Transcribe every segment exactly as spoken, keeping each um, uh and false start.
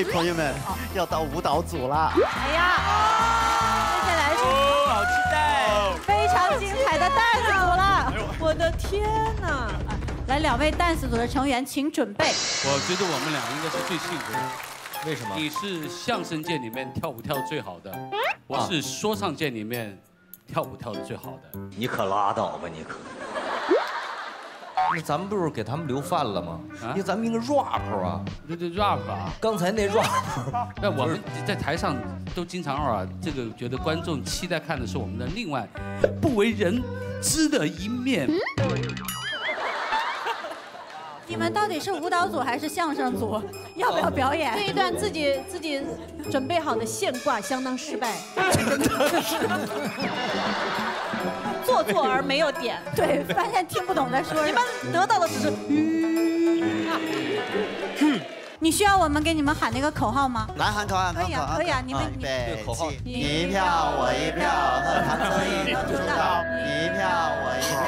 哎，朋友们，要到舞蹈组了！哎呀，接下来是好期待，非常精彩的 dance 组了！我的天哪！来，两位 dance 组的成员，请准备。我觉得我们俩应该是最幸福的，为什么？你是相声界里面跳舞跳得最好的，我是说唱界里面跳舞跳得最好的。你可拉倒吧，你可！ 那咱们不是给他们留饭了吗？因为咱们应该 rap 啊，对对 rap 啊。刚才那 rap， 那我们在台上都经常啊，这个觉得观众期待看的是我们的另外不为人知的一面。你们到底是舞蹈组还是相声组？要不要表演？这一段自己自己准备好的现挂相当失败。真的是。 做作而没有点，对，发现听不懂在说。你们得到的只是，嗯，你需要我们给你们喊那个口号吗？来喊口号，可以啊，可以啊，你们预备起，你一票我一票，韩正义能出道，你一票我一票，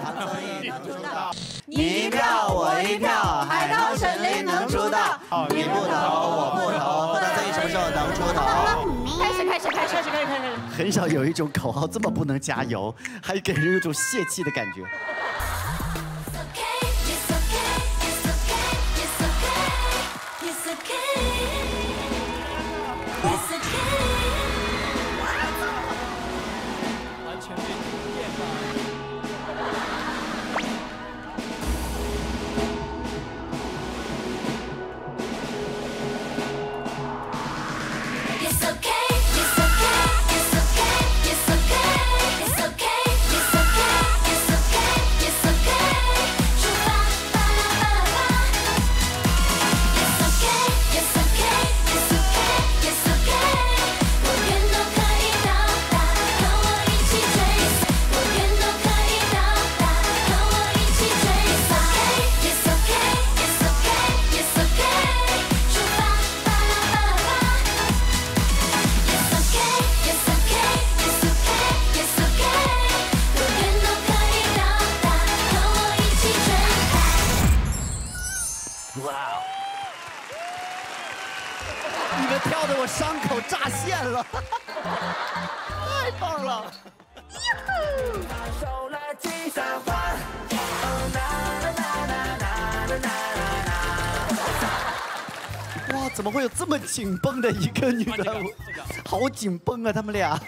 韩正义能出道，你一票我一票，海涛沈凌能出道，你不投我不投，那自己什么时候能出头？ 开始，开始，开始，开始，开始，开始。很少有一种口号这么不能加油，还给人一种泄气的感觉。完全被惊艳到。It's okay. 哇，怎么会有这么紧绷的一个女的？好紧绷啊，他们俩。